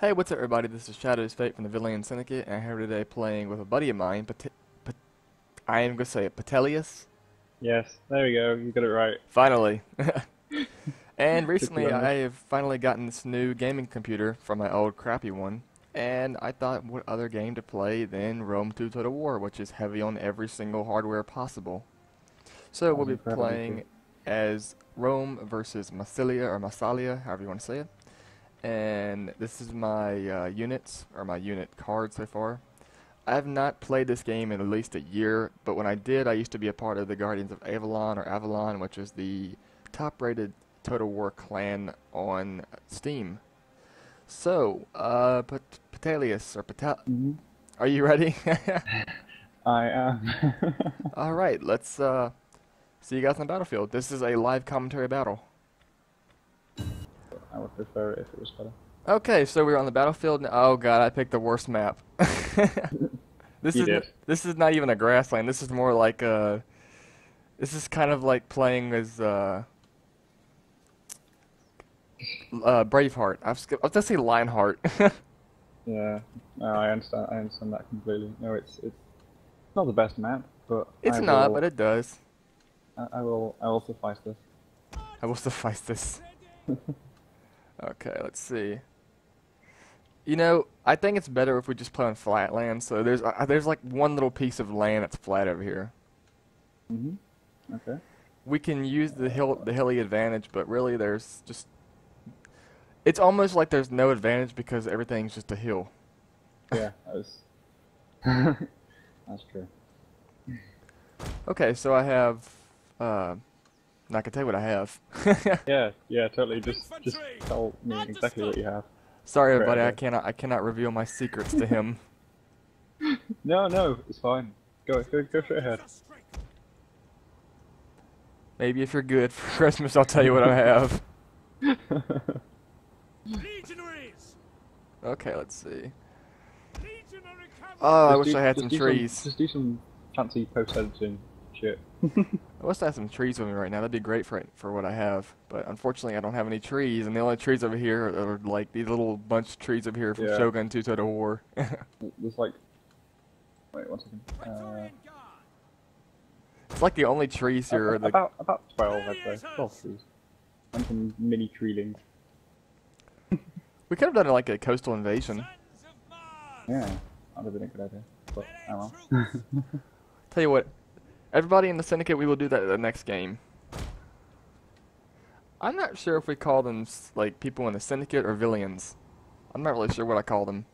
Hey, what's up everybody, this is Shadow's Fate from the Villain Syndicate, and I'm here today playing with a buddy of mine, I am going to say it, Petellius? Yes, there we go, you got it right. Finally. And recently I have finally gotten this new gaming computer from my old crappy one, and I thought what other game to play than Rome 2 Total War, which is heavy on every single hardware possible. So we'll be playing as Rome versus Massilia, or Massilia, however you want to say it. And this is my units, or my unit card so far. I have not played this game in at least a year, but when I did, I used to be a part of the Guardians of Avalon, or Avalon, which is the top-rated Total War clan on Steam. So, Petellius, or Petel... Are you ready? I am. Alright, let's see you guys on the battlefield. This is a live commentary battle. I would prefer it if it was better. Okay, so we're on the battlefield. Oh god, I picked the worst map. This is not even a grassland. This is more like a. This is kind of like playing as Braveheart. I was gonna say Lionheart. Yeah, no, I understand. I understand that completely. No, it's not the best map, but it's not. But it does. I will suffice this. I will suffice this. Okay, let's see. You know, I think it's better if we just play on flat land. So there's like one little piece of land that's flat over here. Okay. We can use the hilly advantage, but really there's just it's almost like there's no advantage because everything's just a hill. Yeah, that's true. Okay, so I have. I can tell you what I have. yeah, totally. Just tell me exactly what you have. Sorry, everybody, I cannot reveal my secrets to him. No, it's fine. Go straight ahead. Maybe if you're good for Christmas, I'll tell you what I have. Okay, let's see. Oh, I wish I had some trees. Just do some fancy post-editing shit. I wish I had some trees with me right now. That'd be great for what I have. But unfortunately, I don't have any trees, and the only trees over here are like these little bunch of trees over here from Shogun 2 Total War. There's like, wait, 1 second. It's like the only trees here are the about 12, I'd say. 12 trees. And some mini treelings. We could have done like a coastal invasion. Yeah, that would have been a good idea. But oh well. Tell you what. Everybody in the Syndicate, we will do that in the next game. I'm not sure if we call them, like, people in the Syndicate or villains. I'm not really sure what I call them.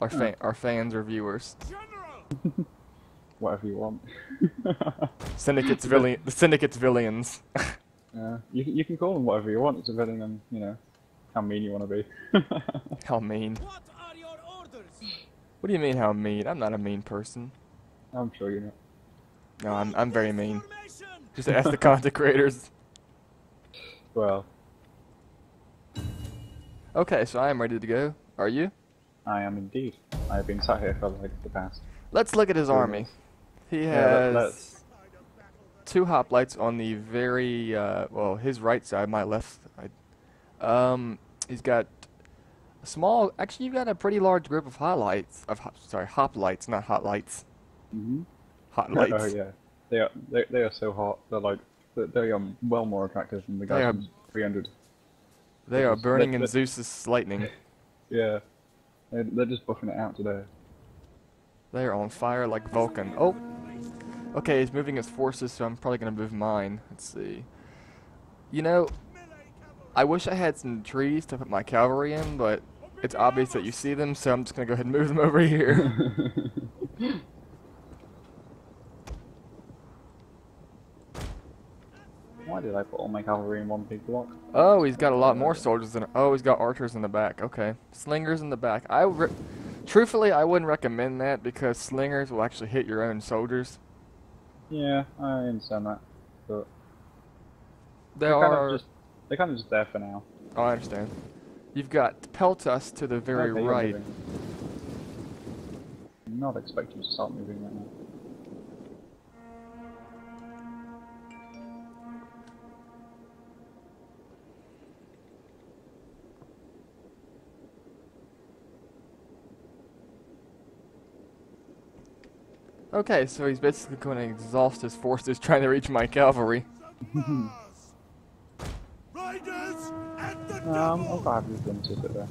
Our fans or viewers. Whatever you want. Syndicate's villain. The Syndicate's villains. You can call them whatever you want. It's depending on, you know, how mean you want to be. How mean? What are your orders? What do you mean, how mean? I'm not a mean person. I'm sure you're not. No, I'm very mean. Just ask the content creators. Well. Okay, so I am ready to go. Are you? I am indeed. I have been sat here for like the past. Let's look at his army. He has two hoplites on the very well, his right side, my left side. He's got a small. Actually, you've got a pretty large group of highlights. Sorry, hoplites, not hotlights. Hot lights. Oh yeah, they are so hot. They're like they are well more attractive than the guys from 300. They are burning in Zeus's lightning. Yeah, they're just buffing it out today. They are on fire like Vulcan. Oh, okay. He's moving his forces, so I'm probably gonna move mine. Let's see. You know, I wish I had some trees to put my cavalry in, but it's obvious that you see them, so I'm just gonna go ahead and move them over here. Why did I put all my cavalry in one big block? Oh, he's got a lot more soldiers than. Oh, he's got archers in the back. Okay, slingers in the back. Truthfully, I wouldn't recommend that because slingers will actually hit your own soldiers. Yeah, I understand that, but they're kind of just there for now. Oh, I understand. You've got Peltas to the very right. I'm not expecting to start moving right now. Okay, so he's basically going to exhaust his forces trying to reach my cavalry. I'll probably get into it there.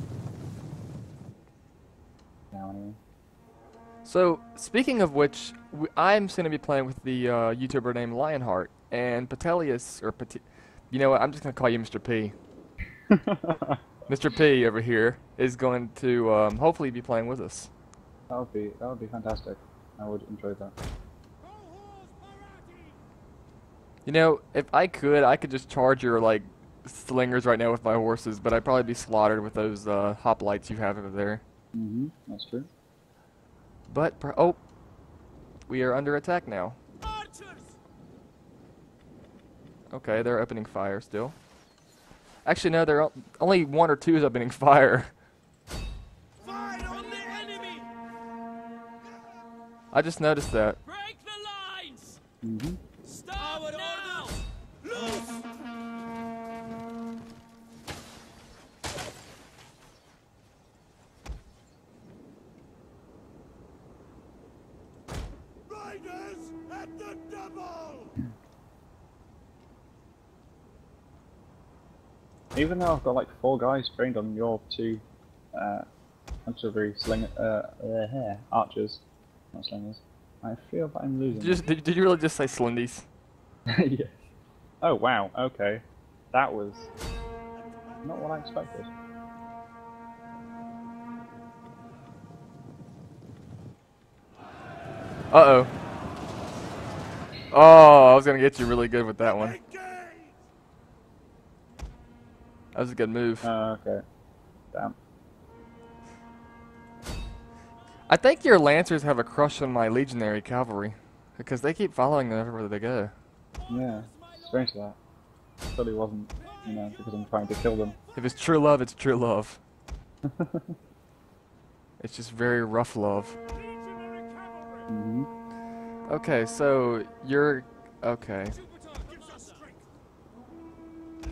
So, speaking of which, I'm going to be playing with the YouTuber named Lionheart, and Petellius, or you know what, I'm just going to call you Mr. P. Mr. P over here is going to hopefully be playing with us. That would be fantastic. I would enjoy that. You know, if I could just charge your, like, slingers right now with my horses, but I'd probably be slaughtered with those hoplites you have over there. Mm-hmm, that's true. But, oh, we are under attack now. Archers! Okay, they're opening fire still. Actually, no, they're only one or two is opening fire. I just noticed that. Break the lines! Mm-hmm. Stop now! Loose! Riders at the double! Even though I've got like 4 guys trained on your 2 artillery archers. Not slingers. I feel that I'm losing. Did you really just say slindies? Yes. Oh wow, okay. That was not what I expected. Uh oh. Oh, I was gonna get you really good with that one. That was a good move. Oh, okay. Damn. I think your Lancers have a crush on my Legionary Cavalry, because they keep following them everywhere they go. Yeah, strange that. Probably wasn't, you know, because I'm trying to kill them. If it's true love, it's true love. It's just very rough love. Mm-hmm. Okay, so you're... okay.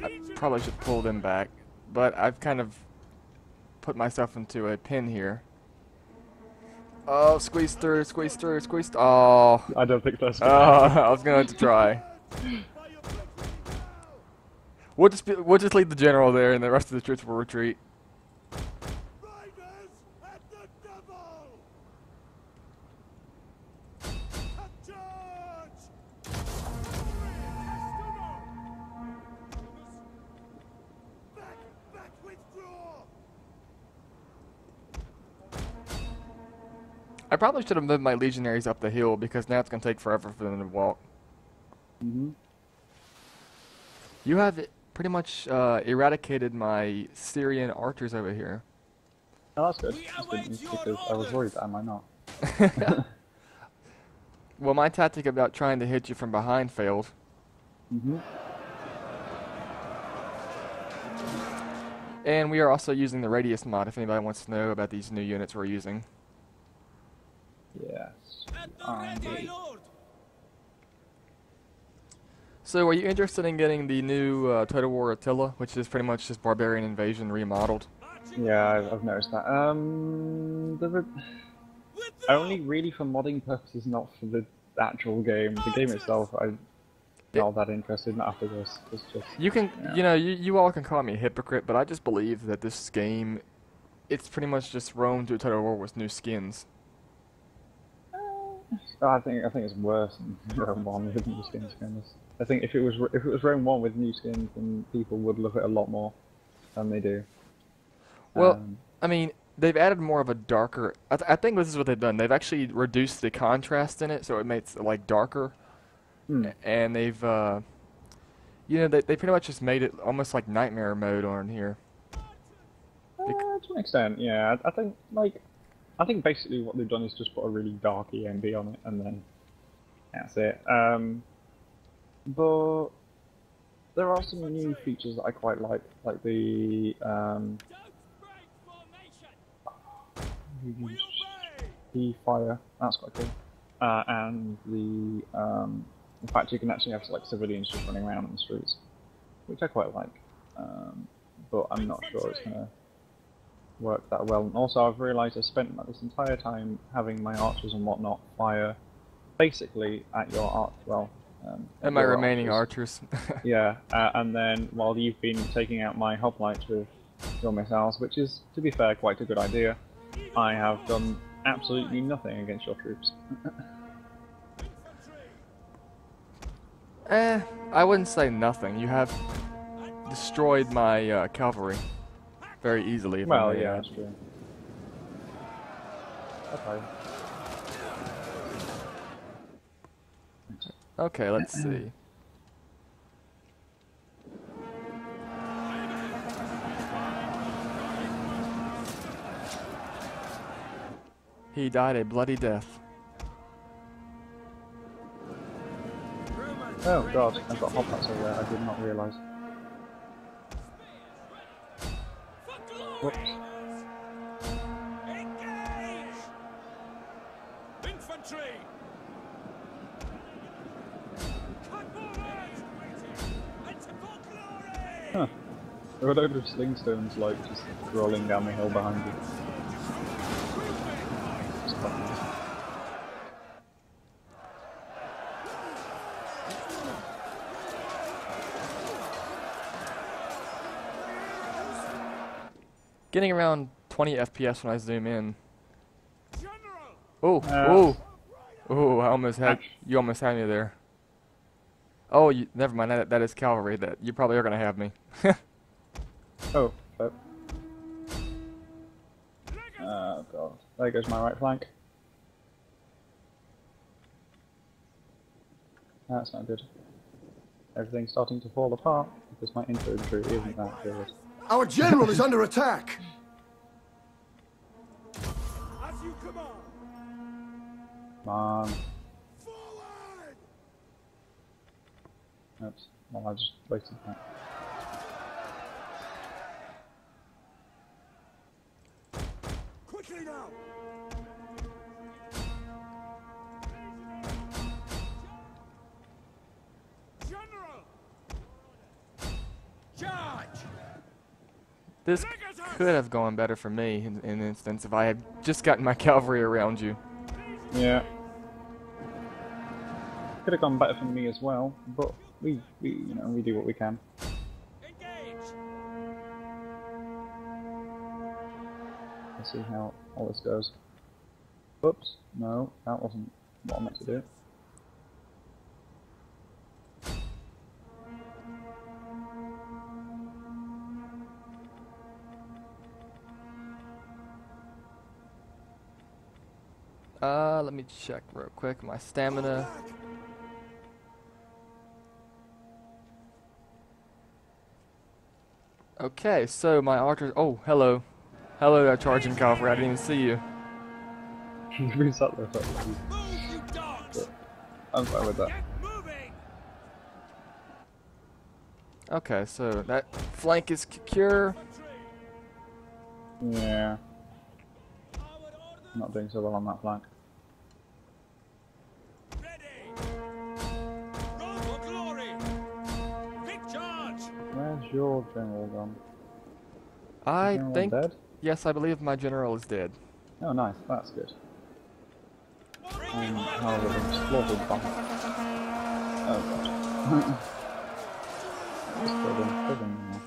I probably should pull them back, but I've kind of put myself into a pin here. Oh, squeeze through, squeeze through, squeeze through. Oh. I don't think that's good. Oh, I was going to try. We'll just leave the general there and the rest of the troops will retreat. I probably should have moved my legionaries up the hill because now it's going to take forever for them to walk. Mm-hmm. You have pretty much eradicated my Syrian archers over here. Oh, that's good. That's good news because I was worried that I might not. Well, my tactic about trying to hit you from behind failed. Mm-hmm. And we are also using the radius mod if anybody wants to know about these new units we're using. Yes. So, are you interested in getting the new Total War Attila, which is pretty much just Barbarian Invasion remodeled? Yeah, I've noticed that. Only really for modding purposes, not for the actual game. The game itself, I'm not that interested in after this. It's just, you can, you know, you all can call me a hypocrite, but I just believe that this game, it's pretty much just Rome 2 Total War with new skins. Oh, I think it's worse than Rome 1 with new skins. I think if it was Rome 1 with new skins, then people would love it a lot more than they do. Well, I mean, they've added more of a darker. I think this is what they've done. They've actually reduced the contrast in it, so it makes it like darker. Hmm. And they've, you know, they pretty much just made it almost like nightmare mode on here. To an extent, yeah. I think like. I think basically what they've done is just put a really dark EMB on it, and then that's it. But there are some new features that I quite like the fire. That's quite cool. And the fact you can actually have like civilians just running around on the streets, which I quite like. But I'm not sure it's gonna work that well. And also I've realized I spent this entire time having my archers and whatnot fire basically at your arch, well, and my remaining archers. Yeah, and then while you've been taking out my hoplites with your missiles, which is, to be fair, quite a good idea, I have done absolutely nothing against your troops. I wouldn't say nothing. You have destroyed my cavalry very easily. Well, yeah, that's true. Okay. Okay, let's see. He died a bloody death. Oh god, I've got hoplites over there, I did not realise. Whoops. Huh. There were a load of slingstones, like, just rolling down the hill behind you. Getting around 20 FPS when I zoom in. Oh, oh, oh! I almost had you. Almost had me there. Oh, you, never mind. That is cavalry. That you probably are gonna have me. Oh, oh. Oh god! There goes my right flank. That's not good. Everything's starting to fall apart because my infantry isn't that good. Our general is under attack. As you come on. Come on. Oops. Well, I just wasted that. Quickly now. General. Charge. This could have gone better for me in instance if I had just gotten my cavalry around you. Yeah. Could have gone better for me as well, but we you know, we do what we can. Engage. Let's see how all this goes. Oops, no, that wasn't what I meant to do. Let me check real quick my stamina. Okay, so my archers. Oh, hello, hello there, charging cavalry. I didn't even see you. I'm fine with that. Okay, so that flank is secure. Yeah. I'm not doing so well on that flank. Where's your general gone? I general think. Dead? Yes, I believe my general is dead. Oh, nice. That's good. How have I been slaughtered by? Oh god.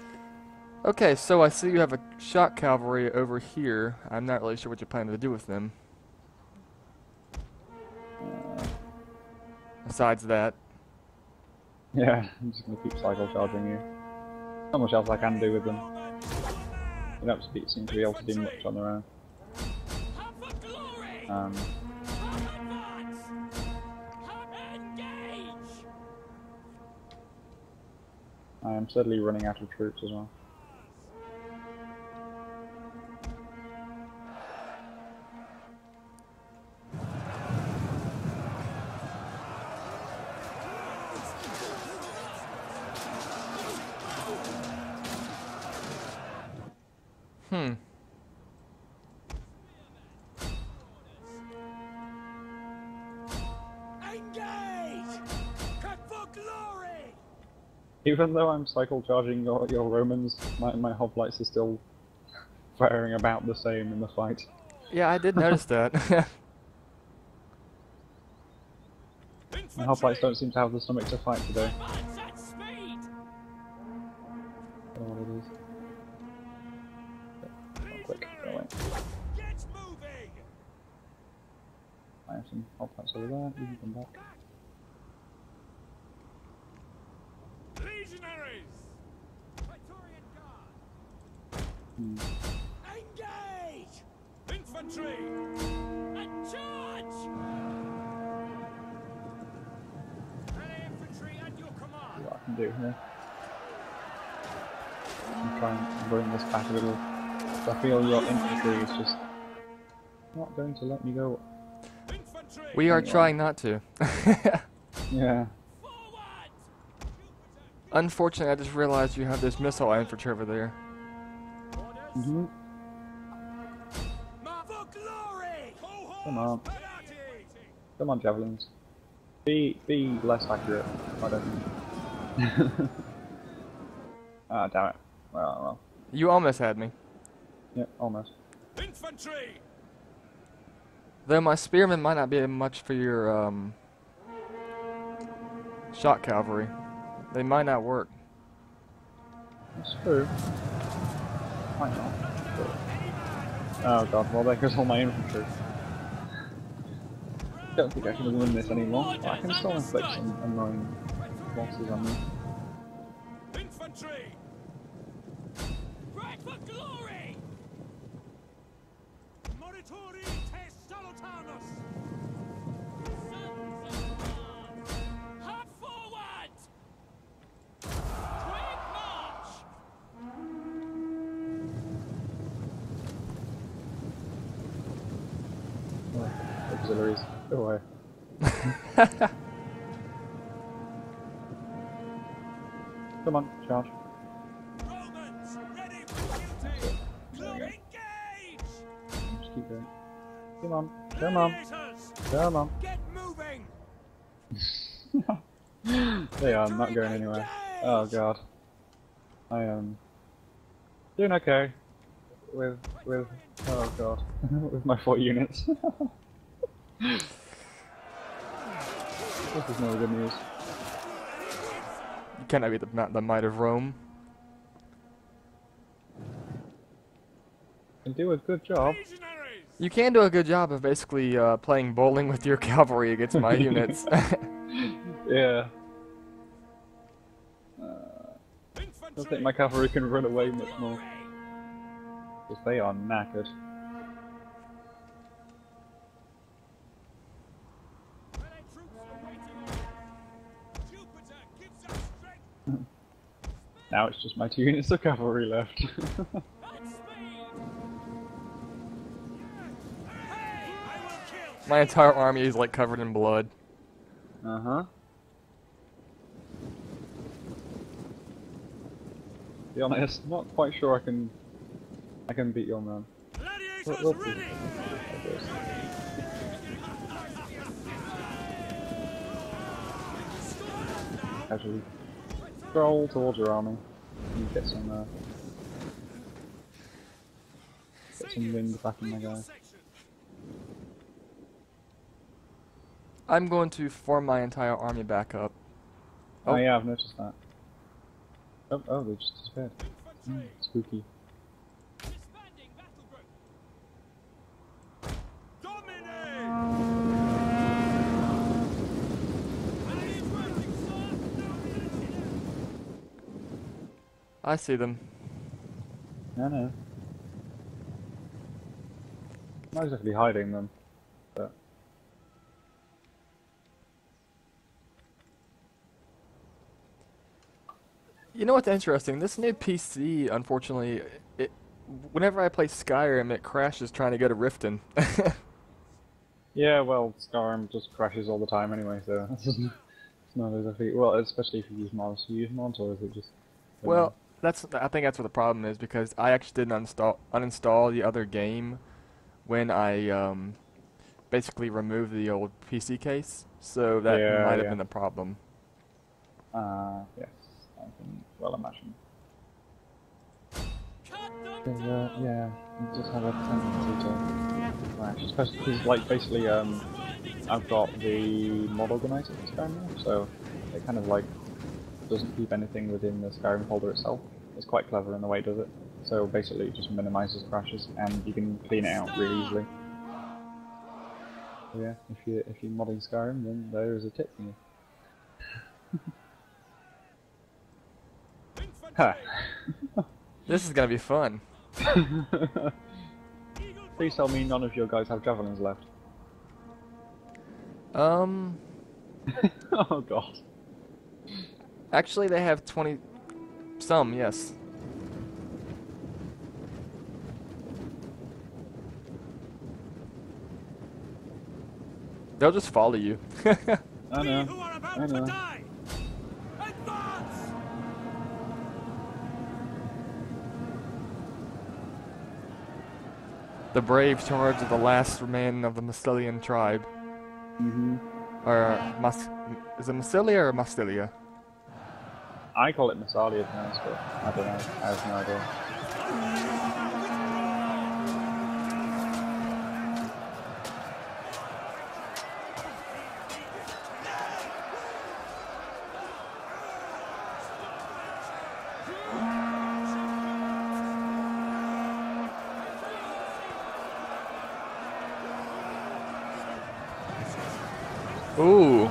Okay, so I see you have a shock cavalry over here. I'm not really sure what you're planning to do with them. Besides that. Yeah, I'm just going to keep cycle charging you. Not much else I can do with them. They don't seem to be able to do much on their own. I am steadily running out of troops as well. Even though I'm cycle charging your Romans, my hoplites are still firing about the same in the fight. Yeah, I did notice that. and hoplites don't seem to have the stomach to fight today. I don't know what it is. Quick, go away. I have some hoplites over there, you can come back. Engage! Infantry! A charge! Any infantry at your command! See what I can do here. I'm trying to bring this back a little. I feel your infantry is just not going to let me go. Infantry! We are trying not to. Yeah. Unfortunately, I just realized you have this missile infantry over there. Mm-hmm. Come on. Come on, javelins. Be less accurate, I don't think. Ah, damn it. Well. You almost had me. Yeah, almost. Infantry. Though my spearmen might not be much for your shot cavalry. They might not work. That's true. Might not. Oh god, well there goes all my infantry. Don't think I can win this anymore. I can still inflict some annoying losses on them. Infantry! Right for glory! Monitori te salutanus! Hop forward! Quick march! Oh, auxiliaries. Go away. Come on, charge. Romans, ready for duty. Engage. Just keep going. Come on, come on, come on. Get moving. They are not going anywhere. Oh god. I am doing okay with oh god with my 4 units. This is no good news. You cannot be the might of Rome. You can do a good job. You can do a good job of basically playing bowling with your cavalry against my units. Yeah. I don't think my cavalry can run away much more. Because they are knackered. Now it's just my 2 units of cavalry left. My entire army is like covered in blood. Uh-huh. To be honest, not quite sure I can beat your man. We'll see. Actually. Roll towards your army. You get some wind back in my guy. I'm going to form my entire army back up. Oh yeah, I've noticed that. Oh, they just disappeared. Spooky. I see them. I know. Not exactly hiding them, but... You know what's interesting? This new PC, unfortunately, whenever I play Skyrim, it crashes trying to go to Riften. Yeah, well, Skyrim just crashes all the time anyway, so... It's not exactly... Well, especially if you use mods. Do you use mods, or is it just... Well... I think that's what the problem is, because I actually didn't uninstall the other game when I basically removed the old PC case, so that might have been the problem. Yes, I can well imagine. Yeah, you just have a tendency to crash, especially because, like, basically, I've got the mod organizer in Skyrim now, so it kind of like doesn't keep anything within the Skyrim folder itself. It's quite clever in the way it does it. So basically it just minimizes crashes and you can clean it out really easily. So yeah, if you're modding Skyrim, then there is a tip for you. Huh. This is gonna be fun. Please tell me none of your guys have javelins left. Oh god. Actually, they have 20. Some, yes. They'll just follow you. I know. I know. The brave charge of the last remain of the Massilian tribe. Mm-hmm. Or is it Massilia or Massilia? I call it Massilia now, but I don't know. I have no idea. Ooh.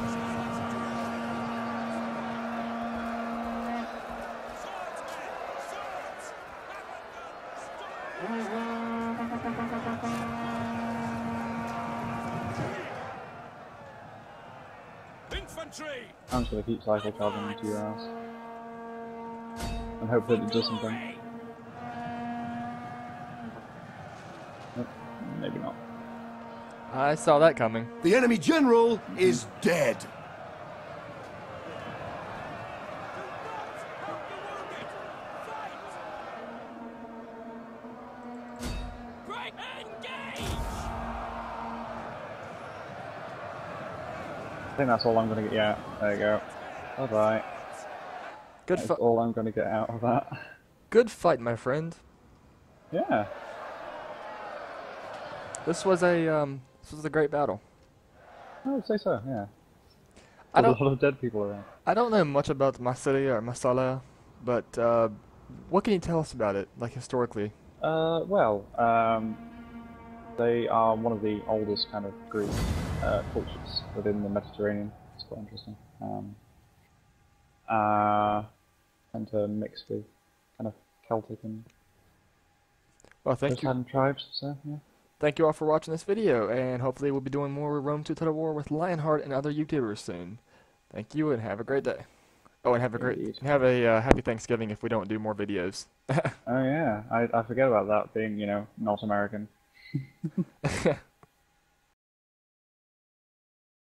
I'm just gonna keep cycle traveling into your ass and hope that it does something. Nope, maybe not. I saw that coming. The enemy general is dead. I think that's all I'm going to get. Yeah, there you go. Bye bye. Good fight. That's all I'm going to get out of that. Good fight, my friend. Yeah. This was a great battle. I would say so, yeah. There's a lot of dead people around. I don't know much about Massilia or Massala, but what can you tell us about it, like historically? They are one of the oldest kind of Greek cultures within the Mediterranean. It's quite interesting. And to mix with kind of Celtic and Western tribes, so yeah. Thank you all for watching this video, and hopefully we'll be doing more Rome 2 Total War with Lionheart and other YouTubers soon. Thank you, and have a great day. Oh, and have a happy Thanksgiving if we don't do more videos. Oh yeah, I forget about that being, you know, not American.